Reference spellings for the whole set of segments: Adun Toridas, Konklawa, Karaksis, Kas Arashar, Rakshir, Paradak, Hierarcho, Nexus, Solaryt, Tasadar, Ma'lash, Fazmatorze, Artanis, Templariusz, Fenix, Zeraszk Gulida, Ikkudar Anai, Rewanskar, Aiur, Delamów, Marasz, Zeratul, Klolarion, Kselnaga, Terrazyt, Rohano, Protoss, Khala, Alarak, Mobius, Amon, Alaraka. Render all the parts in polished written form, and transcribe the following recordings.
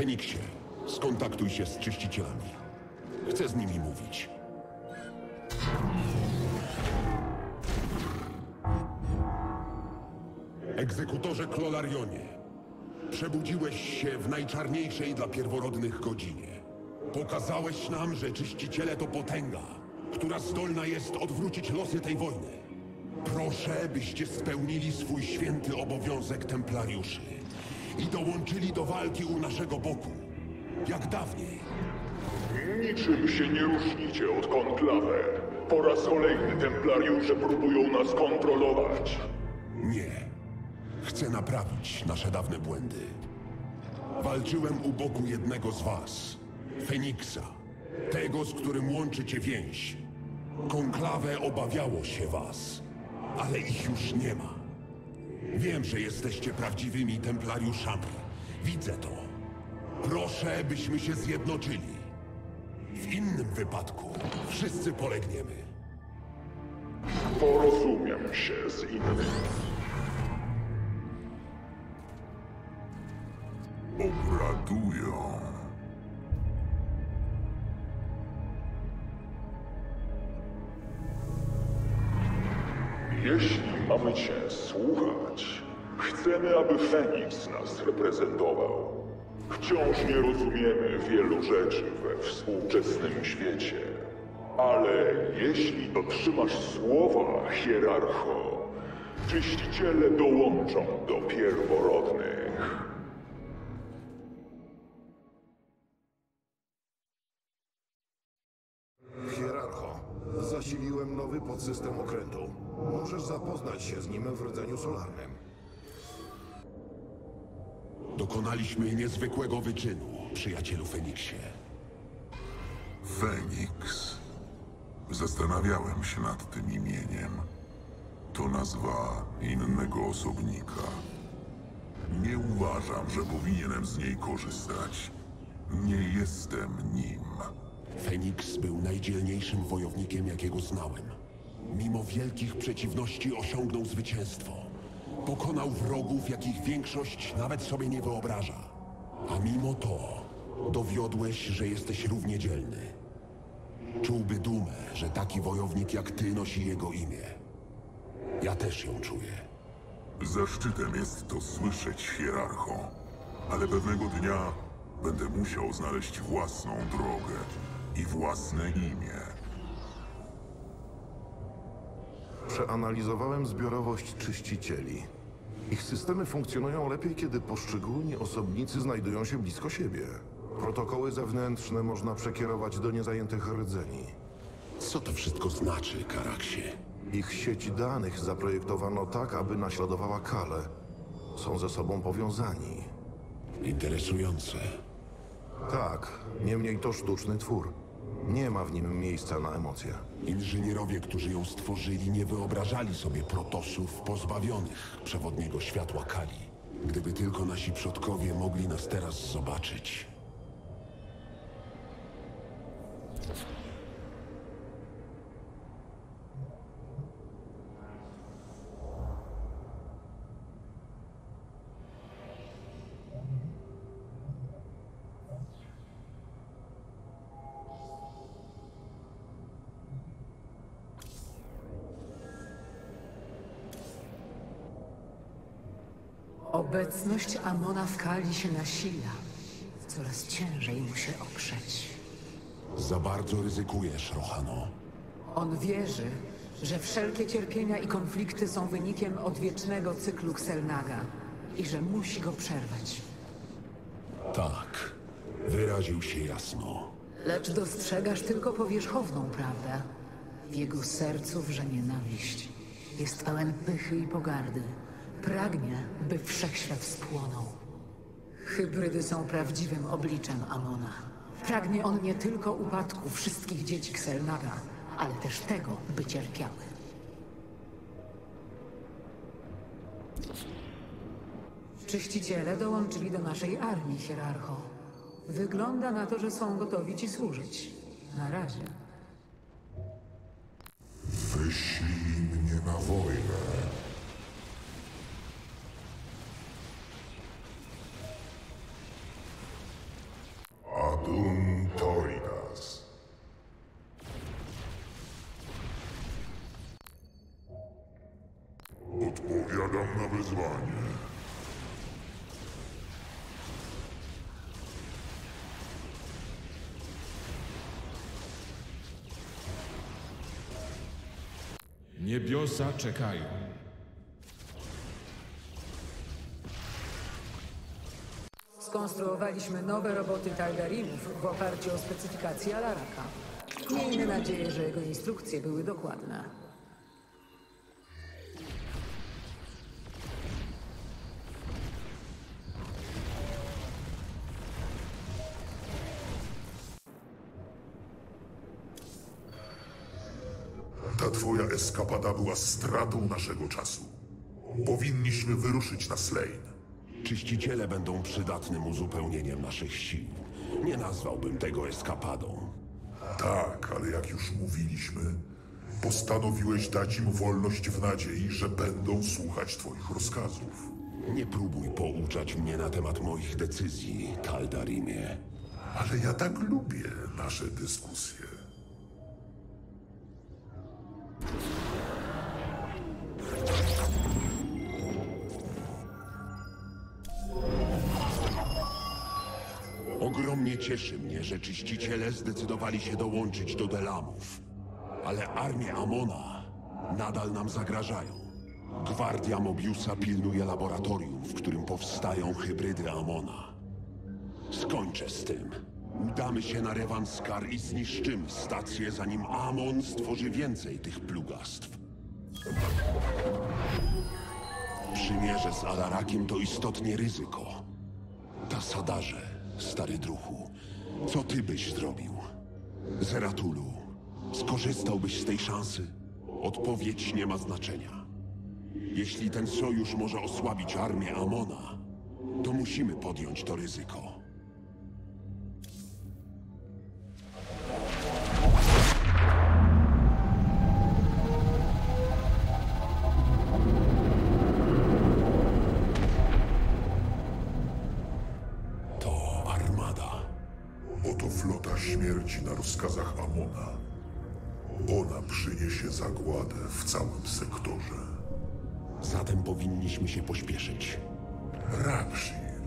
Feniksie, skontaktuj się z czyścicielami. Chcę z nimi mówić. Egzekutorze Klolarionie, przebudziłeś się w najczarniejszej dla pierworodnych godzinie. Pokazałeś nam, że czyściciele to potęga, która zdolna jest odwrócić losy tej wojny. Proszę, byście spełnili swój święty obowiązek templariuszy i dołączyli do walki u naszego boku, jak dawniej. Niczym się nie różnicie od Konklawy. Po raz kolejny templariusze próbują nas kontrolować. Nie. Chcę naprawić nasze dawne błędy. Walczyłem u boku jednego z was, Feniksa, tego, z którym łączy cię więź. Konklawę obawiało się was, ale ich już nie ma. Wiem, że jesteście prawdziwymi templariuszami. Widzę to. Proszę, byśmy się zjednoczyli. W innym wypadku wszyscy polegniemy. Porozumiem się z innymi. Obradują. Jeśli mamy cię słuchać, chcemy, aby Feniks nas reprezentował. Wciąż nie rozumiemy wielu rzeczy we współczesnym świecie. Ale jeśli dotrzymasz słowa, Hierarcho, czyściciele dołączą do pierworodnych. Zasiliłem nowy podsystem okrętu. Możesz zapoznać się z nim w rdzeniu solarnym. Dokonaliśmy niezwykłego wyczynu, przyjacielu Feniksie. Feniks. Zastanawiałem się nad tym imieniem. To nazwa innego osobnika. Nie uważam, że powinienem z niej korzystać. Nie jestem nim. Feniks był najdzielniejszym wojownikiem, jakiego znałem. Mimo wielkich przeciwności osiągnął zwycięstwo. Pokonał wrogów, jakich większość nawet sobie nie wyobraża. A mimo to dowiodłeś, że jesteś równie dzielny. Czułby dumę, że taki wojownik jak ty nosi jego imię. Ja też ją czuję. Zaszczytem jest to słyszeć, Hierarcho. Ale pewnego dnia będę musiał znaleźć własną drogę i własne imię. Przeanalizowałem zbiorowość czyścicieli. Ich systemy funkcjonują lepiej, kiedy poszczególni osobnicy znajdują się blisko siebie. Protokoły zewnętrzne można przekierować do niezajętych rdzeni. Co to wszystko znaczy, Karaksie? Ich sieć danych zaprojektowano tak, aby naśladowała Khalę. Są ze sobą powiązani. Interesujące. Tak, niemniej to sztuczny twór. Nie ma w nim miejsca na emocje. Inżynierowie, którzy ją stworzyli, nie wyobrażali sobie protosów pozbawionych przewodniego światła Khali. Gdyby tylko nasi przodkowie mogli nas teraz zobaczyć. Obecność Amona w Khali się nasila. Coraz ciężej mu się oprzeć. Za bardzo ryzykujesz, Rohano. On wierzy, że wszelkie cierpienia i konflikty są wynikiem odwiecznego cyklu Kselnaga i że musi go przerwać. Tak, wyraził się jasno. Lecz dostrzegasz tylko powierzchowną prawdę. W jego sercu wrze nienawiść. Jest pełen pychy i pogardy. Pragnie, by wszechświat spłonął. Hybrydy są prawdziwym obliczem Amona. Pragnie on nie tylko upadku wszystkich dzieci Kselnaga, ale też tego, by cierpiały. Czyściciele dołączyli do naszej armii, Hierarcho. Wygląda na to, że są gotowi ci służyć. Na razie. Wyślij mnie na wojnę. wyzwanie. Niebiosa czekają. Skonstruowaliśmy nowe roboty Tal'darimów w oparciu o specyfikację Alaraka. Miejmy nadzieję, że jego instrukcje były dokładne. Ta twoja eskapada była stratą naszego czasu. Powinniśmy wyruszyć na Slane. Czyściciele będą przydatnym uzupełnieniem naszych sił. Nie nazwałbym tego eskapadą. Tak, ale jak już mówiliśmy, postanowiłeś dać im wolność w nadziei, że będą słuchać twoich rozkazów. Nie próbuj pouczać mnie na temat moich decyzji, Tal'darimie. Ale ja tak lubię nasze dyskusje. Ogromnie cieszy mnie, że czyściciele zdecydowali się dołączyć do Delamów. Ale armie Amona nadal nam zagrażają. Gwardia Mobiusa pilnuje laboratorium, w którym powstają hybrydy Amona. Skończę z tym. Udamy się na Rewanskar i zniszczymy stację, zanim Amon stworzy więcej tych plugastw. Przymierze z Alarakiem to istotnie ryzyko. Tasadarze. Stary druhu, co ty byś zrobił? Zeratulu, skorzystałbyś z tej szansy? Odpowiedź nie ma znaczenia. Jeśli ten sojusz może osłabić armię Amona, to musimy podjąć to ryzyko. W całym sektorze. Zatem powinniśmy się pośpieszyć. Rakshir.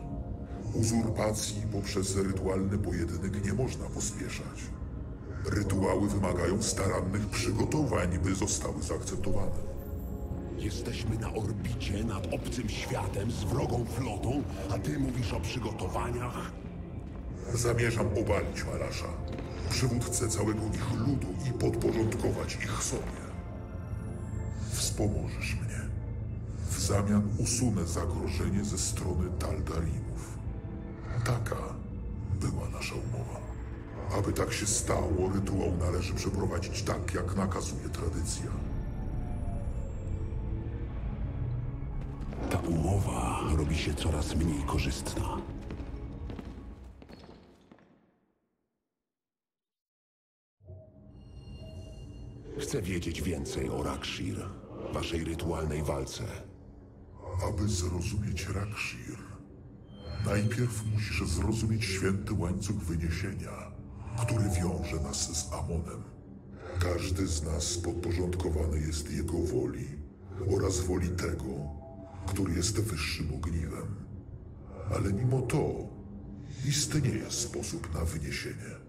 Uzurpacji poprzez rytualny pojedynek nie można pospieszać. Rytuały wymagają starannych przygotowań, by zostały zaakceptowane. Jesteśmy na orbicie nad obcym światem z wrogą flotą, a ty mówisz o przygotowaniach? Zamierzam obalić Ma'lasza, przywódcę całego ich ludu i podporządkować ich sobie. Wspomożesz mnie. W zamian usunę zagrożenie ze strony Tal'darimów. Taka była nasza umowa. Aby tak się stało, rytuał należy przeprowadzić tak, jak nakazuje tradycja. Ta umowa robi się coraz mniej korzystna. Chcę wiedzieć więcej o Rakshir, waszej rytualnej walce. Aby zrozumieć Rakshir, najpierw musisz zrozumieć święty łańcuch wyniesienia, który wiąże nas z Amonem. Każdy z nas podporządkowany jest jego woli oraz woli tego, który jest wyższym ogniwem. Ale mimo to istnieje sposób na wyniesienie.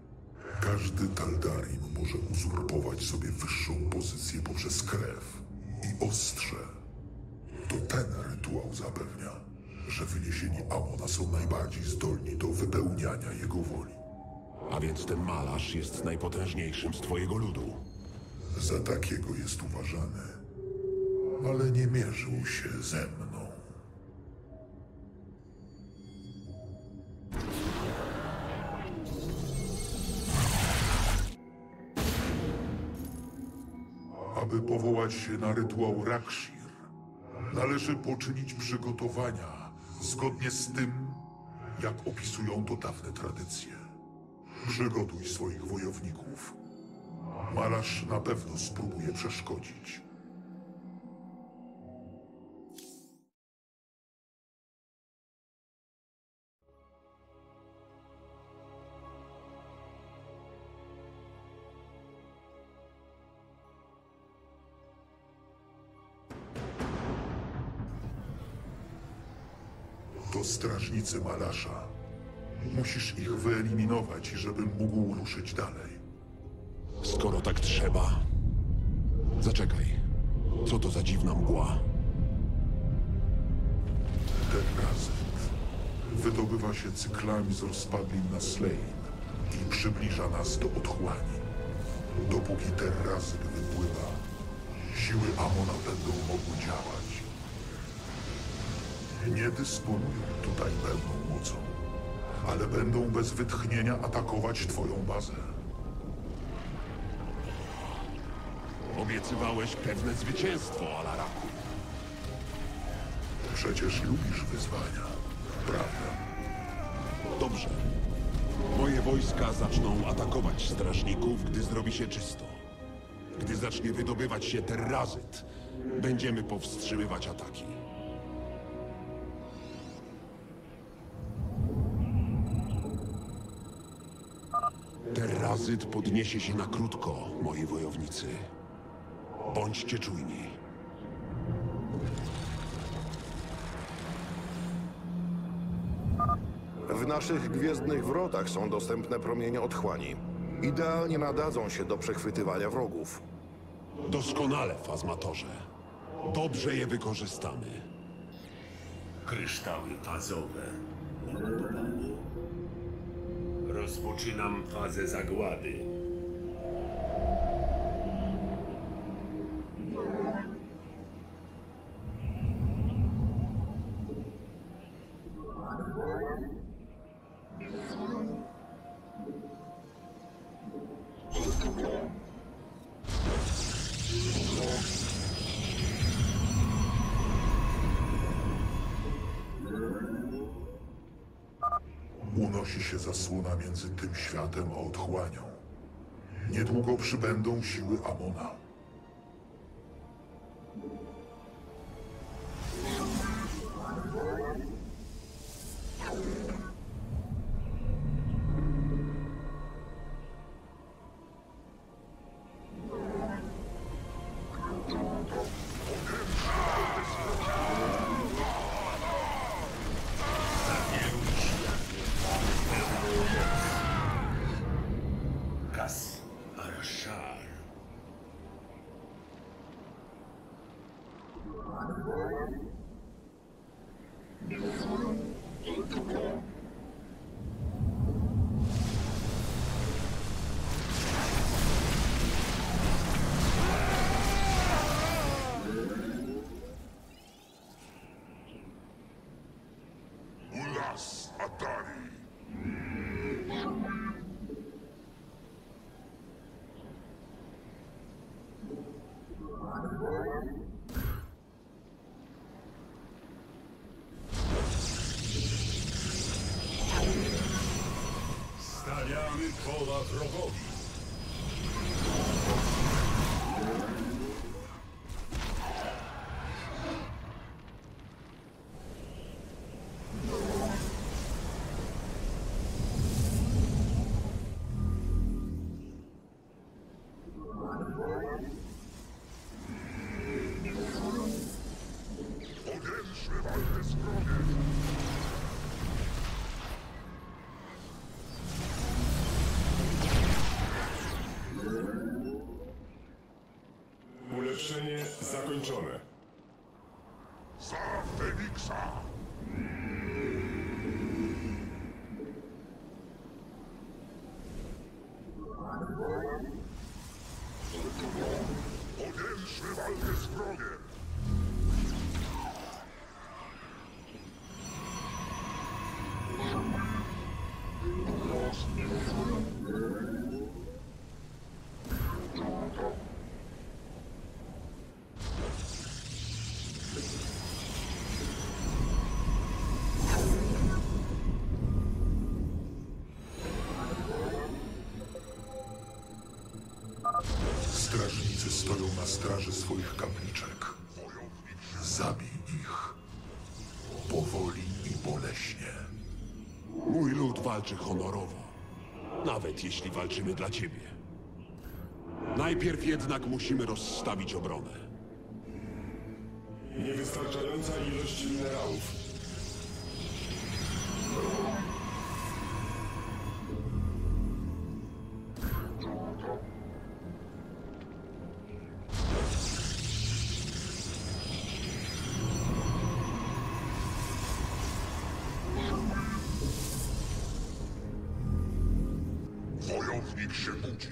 Każdy Tal'darim może uzurpować sobie wyższą pozycję poprzez krew i ostrze. To ten rytuał zapewnia, że wyniesieni Amona są najbardziej zdolni do wypełniania jego woli. A więc ten Ma'lash jest najpotężniejszym z twojego ludu. Za takiego jest uważany, ale nie mierzył się ze mną. Aby powołać się na rytuał Rakshir, należy poczynić przygotowania zgodnie z tym, jak opisują to dawne tradycje. Przygotuj swoich wojowników. Ma'lash na pewno spróbuje przeszkodzić. to strażnicy Ma'lasha. Musisz ich wyeliminować, żebym mógł ruszyć dalej. Skoro tak trzeba... Zaczekaj. Co to za dziwna mgła? Terrazyt wydobywa się cyklami z rozpadlin na Slane i przybliża nas do otchłani. Dopóki Terrazyt wypływa, siły Amona będą mogły działać. Nie dysponują tutaj pełną mocą, ale będą bez wytchnienia atakować twoją bazę. Obiecywałeś pewne zwycięstwo, Alaraku. Przecież lubisz wyzwania, prawda? Dobrze. Moje wojska zaczną atakować strażników, gdy zrobi się czysto. Gdy zacznie wydobywać się Terrazyt, będziemy powstrzymywać ataki. Terrazyt podniesie się na krótko, moi wojownicy. Bądźcie czujni. W naszych gwiezdnych wrotach są dostępne promienie otchłani. Idealnie nadadzą się do przechwytywania wrogów. Doskonale, Fazmatorze. Dobrze je wykorzystamy. Kryształy fazowe. Rozpoczynam fazę zagłady. Unosi się zasłona między tym światem a otchłanią. Niedługo przybędą siły Amona. Stawiamy koła wrogowi. Zakończone. Za Feniksa! Podjęliśmy walkę z wrogiem! Stoją na straży swoich kapliczek. Zabij ich. Powoli i boleśnie. Mój lud walczy honorowo. Nawet jeśli walczymy dla ciebie. Najpierw jednak musimy rozstawić obronę. Niewystarczająca ilość minerałów. Fenix się budzi.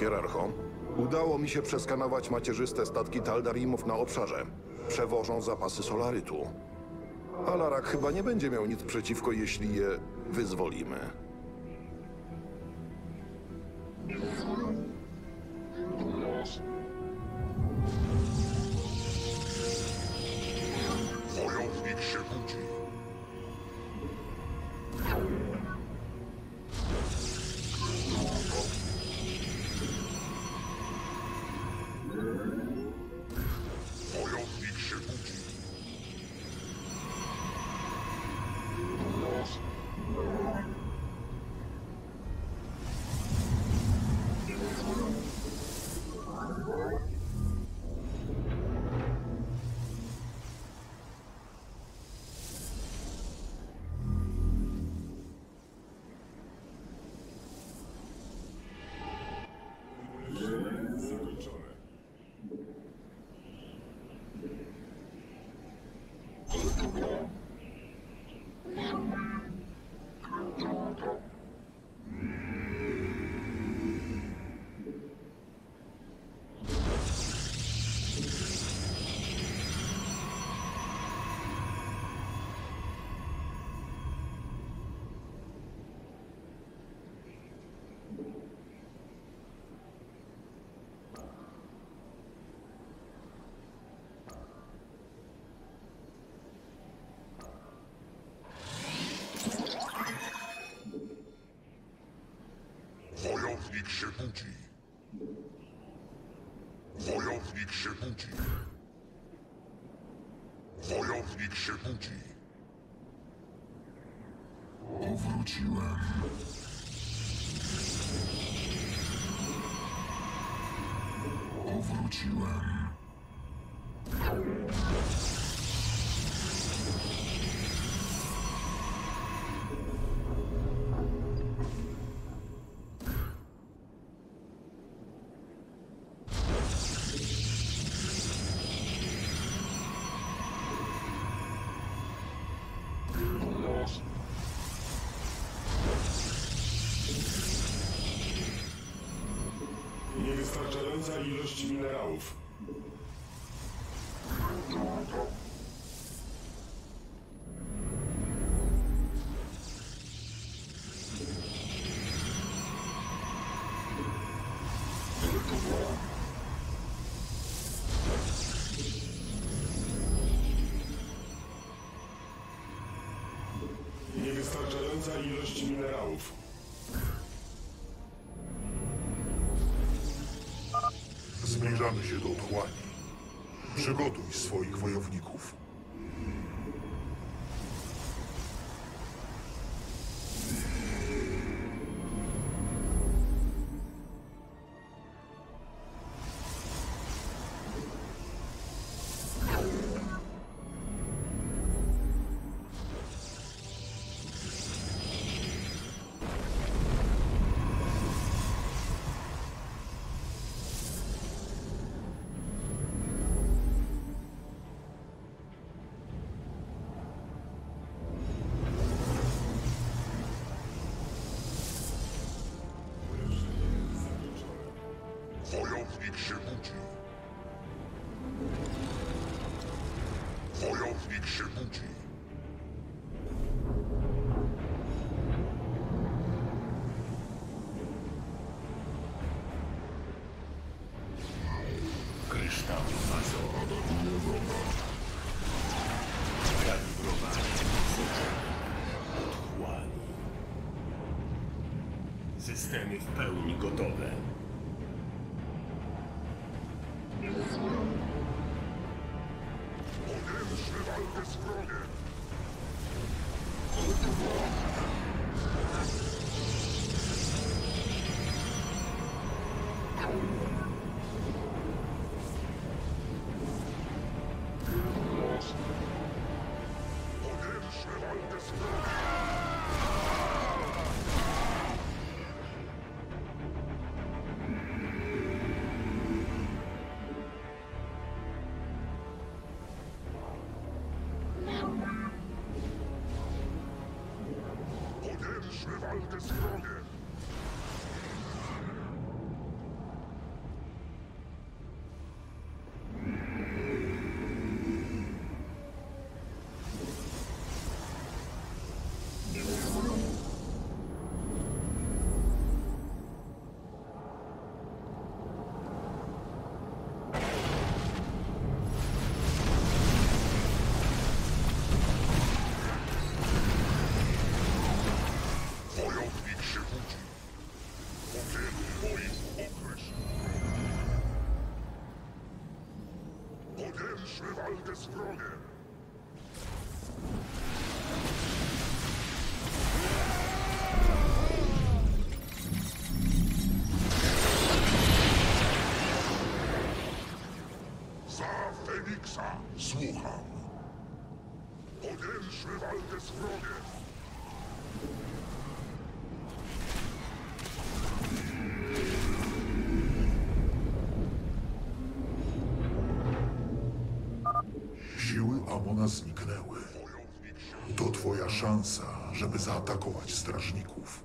Hierarcho, udało mi się przeskanować macierzyste statki Tal'darimów na obszarze. Przewożą zapasy solarytu. Alarak chyba nie będzie miał nic przeciwko, jeśli je wyzwolimy. Wojownik się budzi. Wojownik się budzi. Wojownik się budzi. Wojownik się budzi. Powróciłem. Powróciłem. Niewystarczająca ilość minerałów. Niewystarczająca ilość minerałów. Zbliżamy się do otchłani. Przygotuj swoich wojowników. Wojownik się budzi. Wojownik się budzi. Kryształ maso ododniowego. Kalibrowanie otchłani. Systemy w pełni gotowe. Rozpoczmy walkę z wrogiem! Zniknęły. To twoja szansa, żeby zaatakować strażników.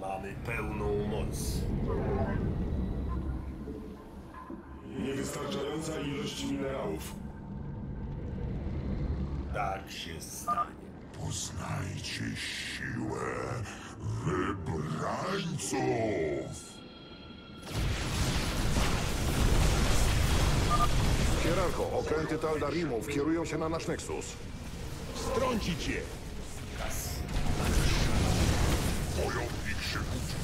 Mamy pełną moc. Niewystarczająca ilość minerałów. Tak się stanie. Poznajcie siłę wybrańców! Hierarcho, okręty Tal'darimów kierują się na nasz Nexus. Strącić je! Wojownik się budzi.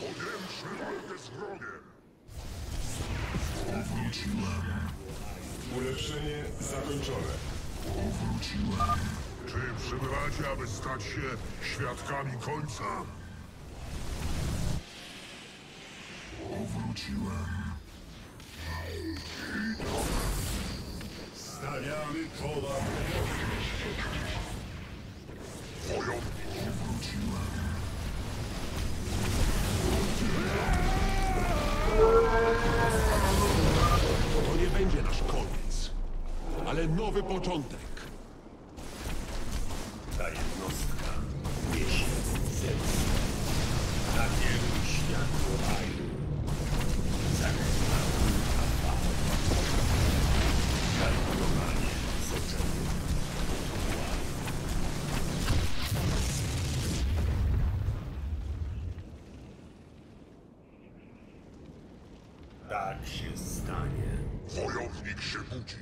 Podjęliśmy walkę z wrogiem! Powróciłem. Ulepszenie zakończone. Powróciłem. Czy przybywacie, aby stać się świadkami końca? Powróciłem. Stawiamy koła. Wojownik. Powróciłem. To nie będzie nasz koniec, ale nowy początek. Ta jednostka niesie zemstę. Na wielu światło Aiur. Zagrożoną zapałę. Kalkulowanie z oczeku. Tak się stanie. Wojownik się budzi.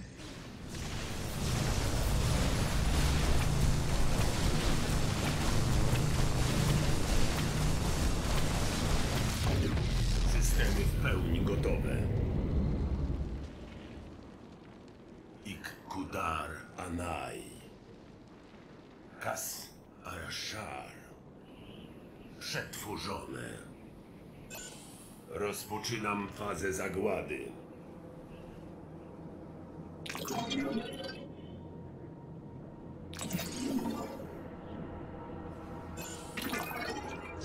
W pełni gotowe. Ikkudar Anai. Kas Arashar. Przetworzone. Rozpoczynam fazę zagłady.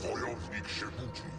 Wojownik się budzi.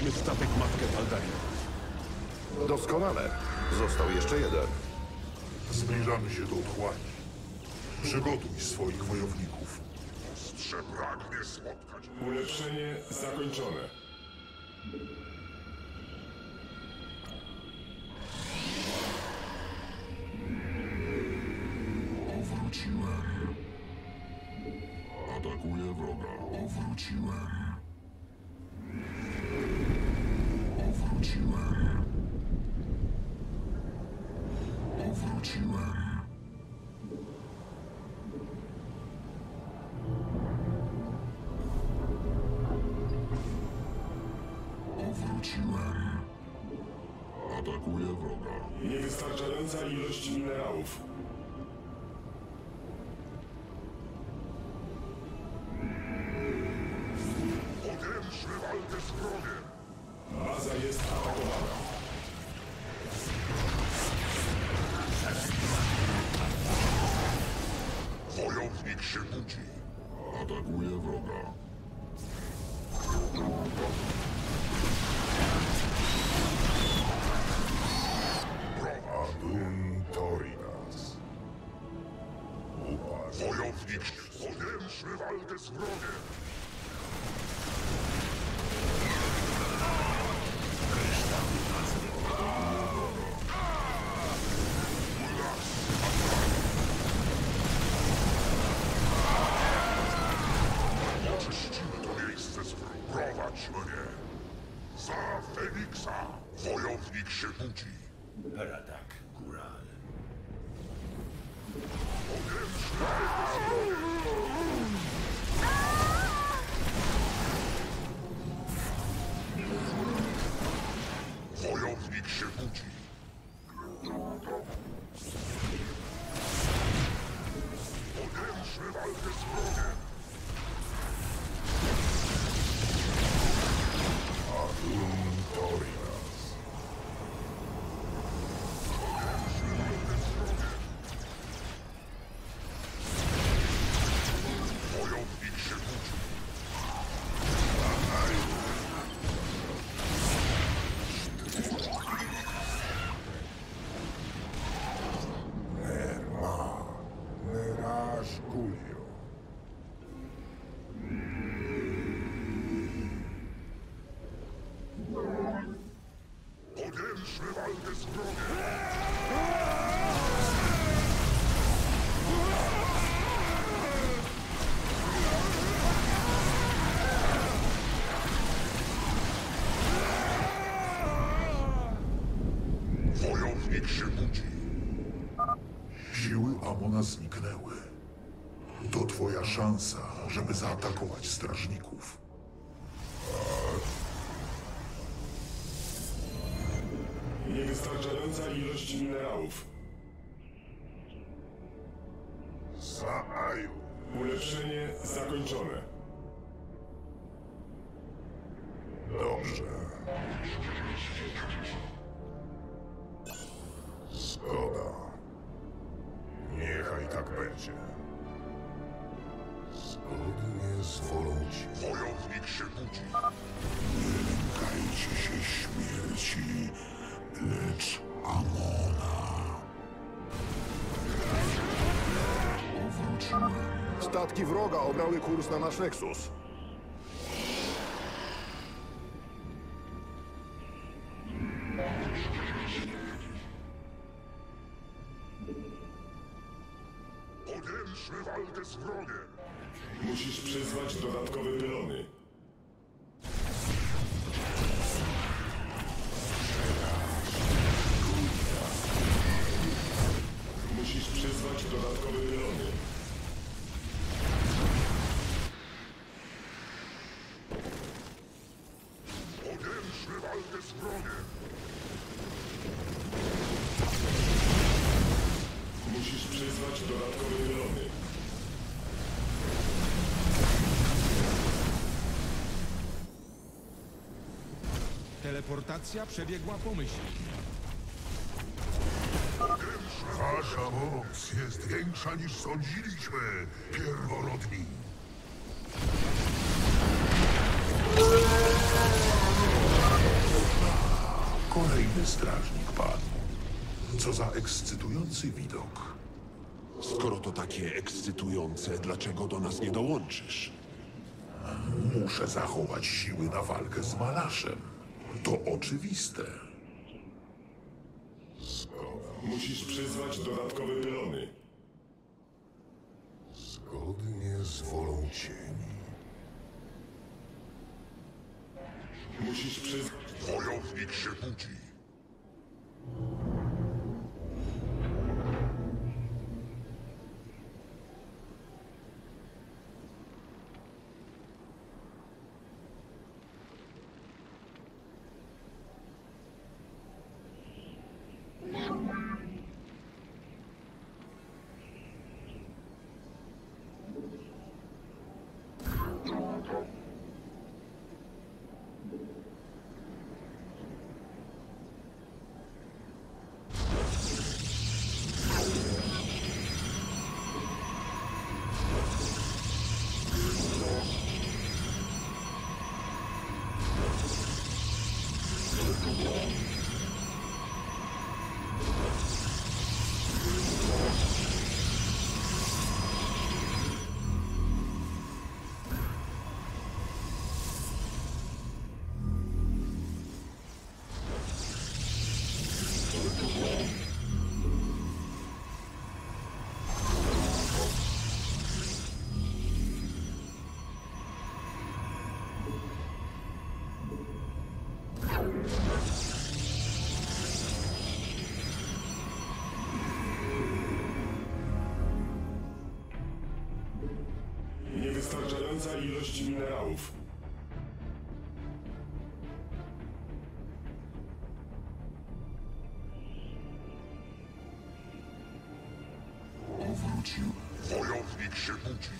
znaleźliśmy statek matkę Tal'darim. Doskonale. Został jeszcze jeden. Zbliżamy się do otchłani. Przygotuj swoich wojowników. Ostrze pragnie spotkać. Ulepszenie zakończone. Powróciłem. Atakuję wroga. Powróciłem. Powróciłem. Powróciłem. Powróciłem. Atakuję wroga. Niewystarczająca ilość minerałów. Podjęliśmy walkę z wrogiem. Baza jest atakowana. Wojownik się budzi. Atakuje wroga. Adun Toridas. Wojownik, podjęliśmy walkę z wrogiem. Oczyścimy to miejsce z wrogiem. Prowadź mnie. Za Feniksa. Wojownik się budzi. Paradak, góral. Wojownik się budzi. Podjęliśmy walkę z wrogiem. Adun Toridas. Zniknęły. To twoja szansa, żeby zaatakować strażników. Niewystarczająca ilość minerałów. Za Aiur. Ulepszenie zakończone. Dobrze. Zgoda. Niechaj tak będzie. Zgodnie z wolą ci. Wojownik się budzi. Nie lękajcie się śmierci, lecz Amona. Powróciłem. Statki wroga obrały kurs na nasz Nexus. Musisz przyzwać dodatkowe pylony. Musisz przyzwać dodatkowe pylony. Podjęliśmy walkę z wrogiem. Musisz przyzwać dodatkowe pylony. Teleportacja przebiegła pomyślnie. Wasza moc jest większa niż sądziliśmy, pierworodni. Kolejny strażnik padł. Co za ekscytujący widok. Skoro to takie ekscytujące, dlaczego do nas nie dołączysz? Muszę zachować siły na walkę z Ma'lashem. To oczywiste. Musisz przyzwać dodatkowe pylony. Zgodnie z wolą cieni. Musisz przyzwać... Wojownik się budzi. Niewystarczająca ilość minerałów. Powrócił. Wojownik się budzi.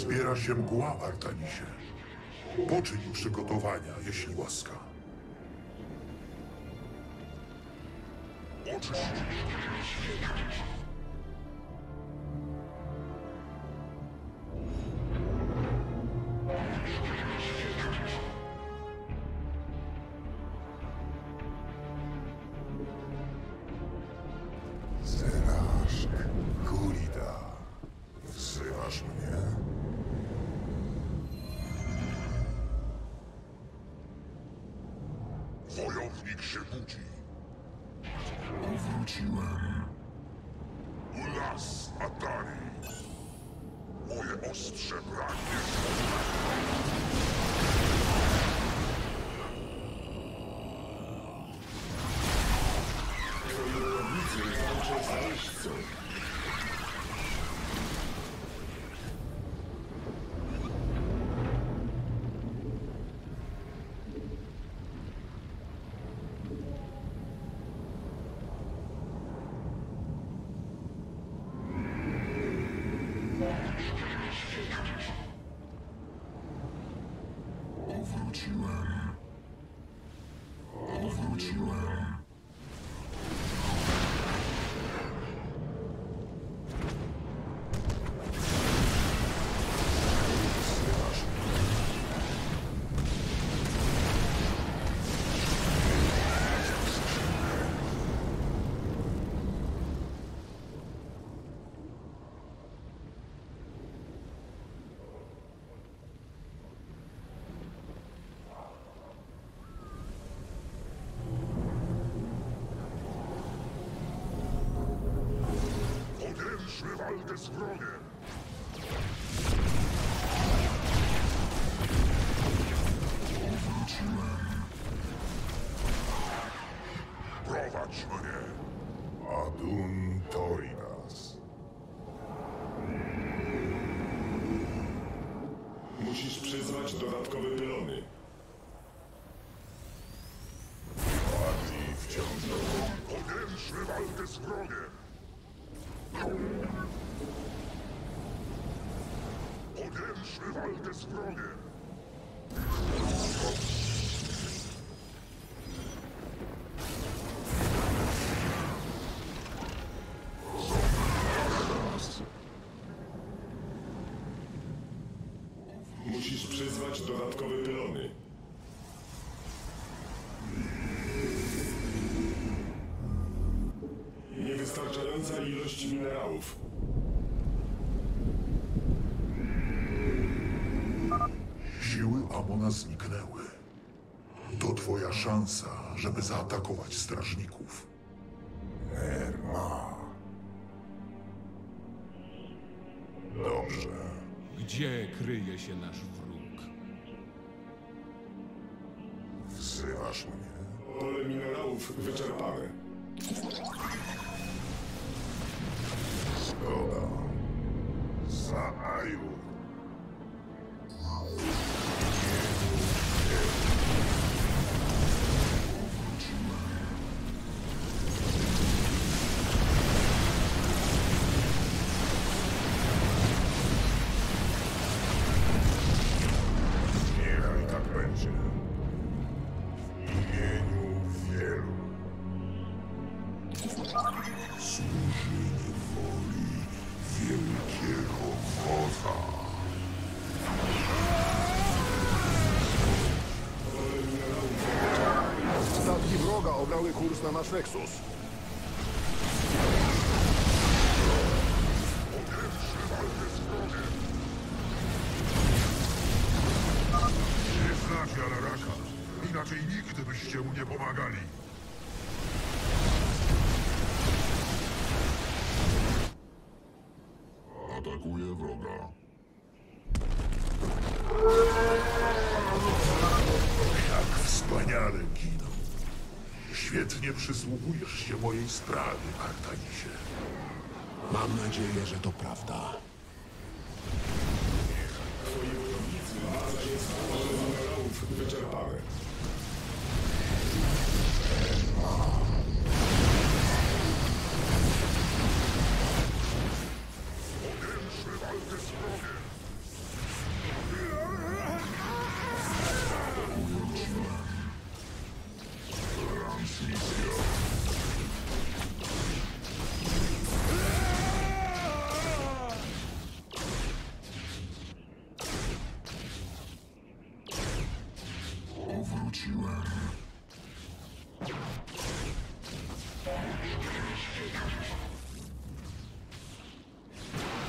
Zbiera się mgła, Artanisie. Poczyń przygotowania, jeśli łaska. Oczyść. Z wrogiem! Powróciłem! Prowadź mnie! Adun Toridas! Musisz przyzwać dodatkowe pylony. Bardziej wciąż! Podejrzmy walkę z wrogiem! Podjęliśmy walkę z wrogiem! Musisz przyzwać dodatkowe pylony. niewystarczająca ilość minerałów. Siły Amona zniknęły. To twoja szansa, żeby zaatakować strażników. Erma. Dobrze. Gdzie kryje się nasz wróg? Wzywasz mnie? Pole minerałów wyczerpane. Zgoda. Za Aiur. Kurs na nasz Nexus. Nie znacie Alaraka. Inaczej nigdy byście mu nie pomagali. Atakuje wroga. Jak wspaniale giną. Świetnie przysługujesz się mojej sprawie, Artanisie. Mam nadzieję, że to prawda. Twoje budownicy Marasz jest położone minerałów wyczerpane. Odemszy walkę z wrogiem.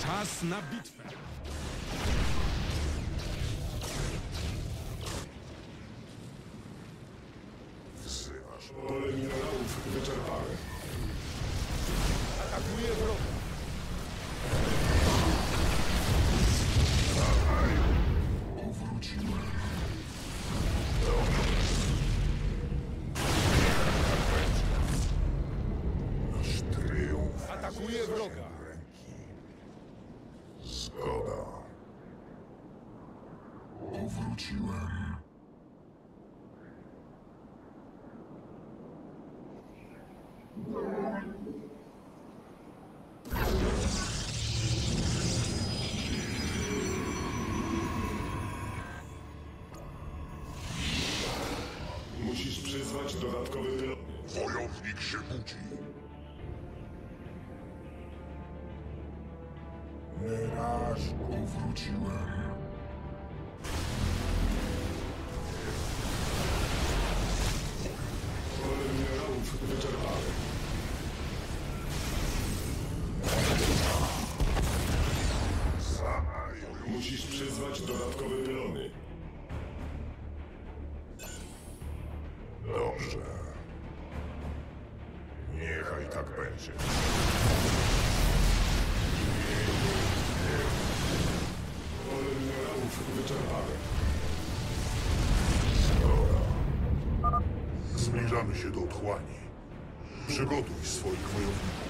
Czas na bitwę. Wzywasz pole minerałów wyczerpane. Atakuje wroga. Wojownik się budzi. Marasz, powróciłem. Pole minerałów wyczerpane. Musisz przyzwać dodatkowe pylony. Dobrze. Niechaj tak będzie. Pole minerałów wyczerpane. Skoro. Zbliżamy się do otchłani. Przygotuj swoich wojowników.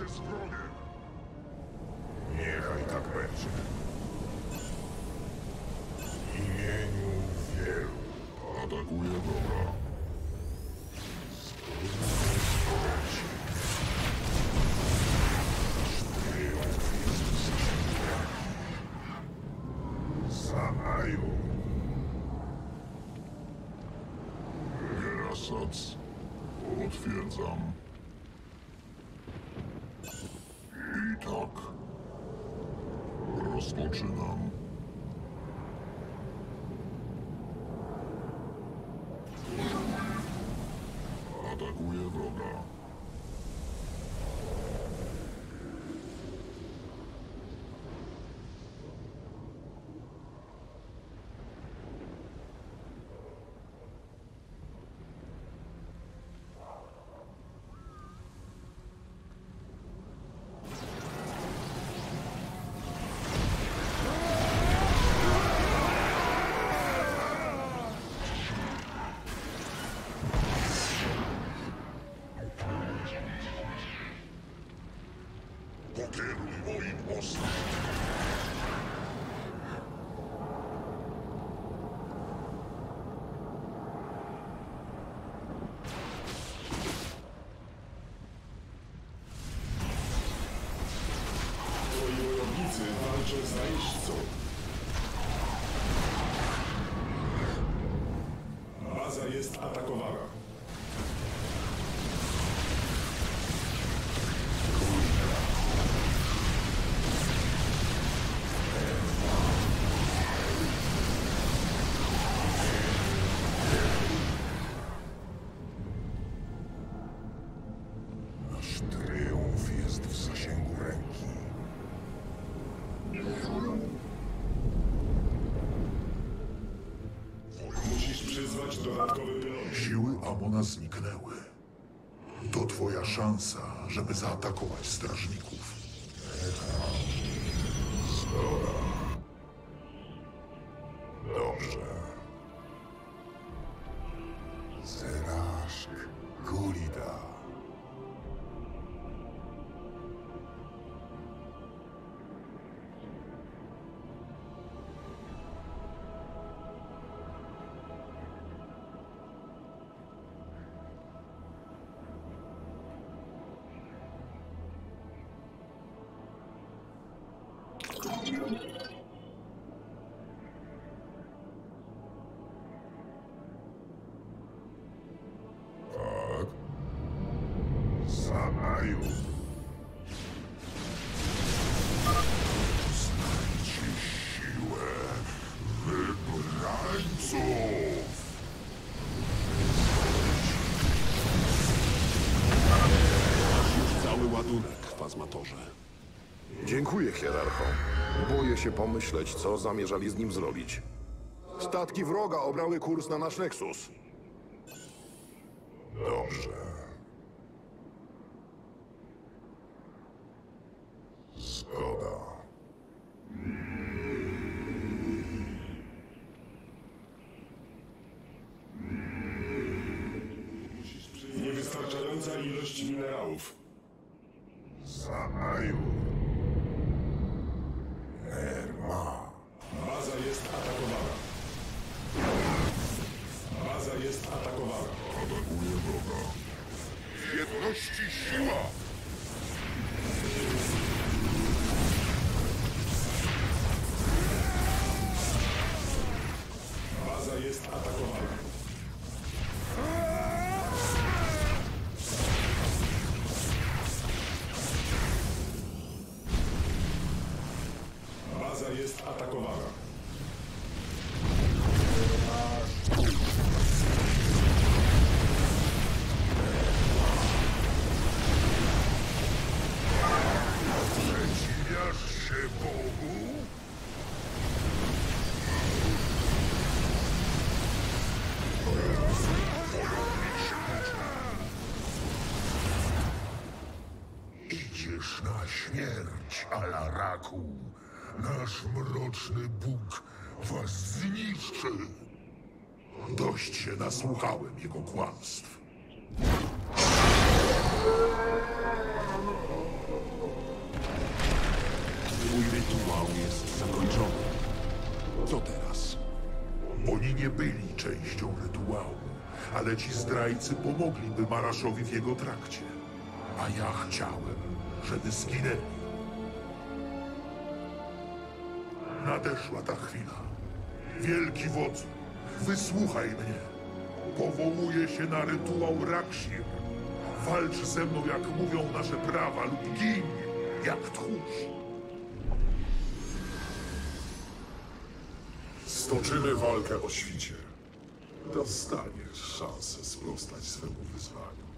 walkę z wrogiem. Niechaj tak będzie. W imieniu wielu atakuje dobra. Potwierdzam. I tak rozpoczynam. Atakuję wroga. Amona zniknęły. To twoja szansa, żeby zaatakować strażników. Dobrze. Zeraszk Gulida. Fazmatorze. Dziękuję, hierarcho. Boję się pomyśleć, co zamierzali z nim zrobić. Statki wroga obrały kurs na nasz Nexus. Dobrze. Zgoda. Niewystarczająca ilość minerałów. Alaraku, nasz mroczny Bóg was zniszczy. Dość się nasłuchałem jego kłamstw. jest zakończony. Co teraz? Oni nie byli częścią rytuału, ale ci zdrajcy pomogliby Maraszowi w jego trakcie. A ja chciałem, żeby zginęli. Nadeszła ta chwila. Wielki wodzu, wysłuchaj mnie. Powołuję się na rytuał Rakshir. Walcz ze mną, jak mówią nasze prawa, lub gin, jak tchórz. Stoczymy walkę o świcie. Dostaniesz szansę sprostać swemu wyzwaniu.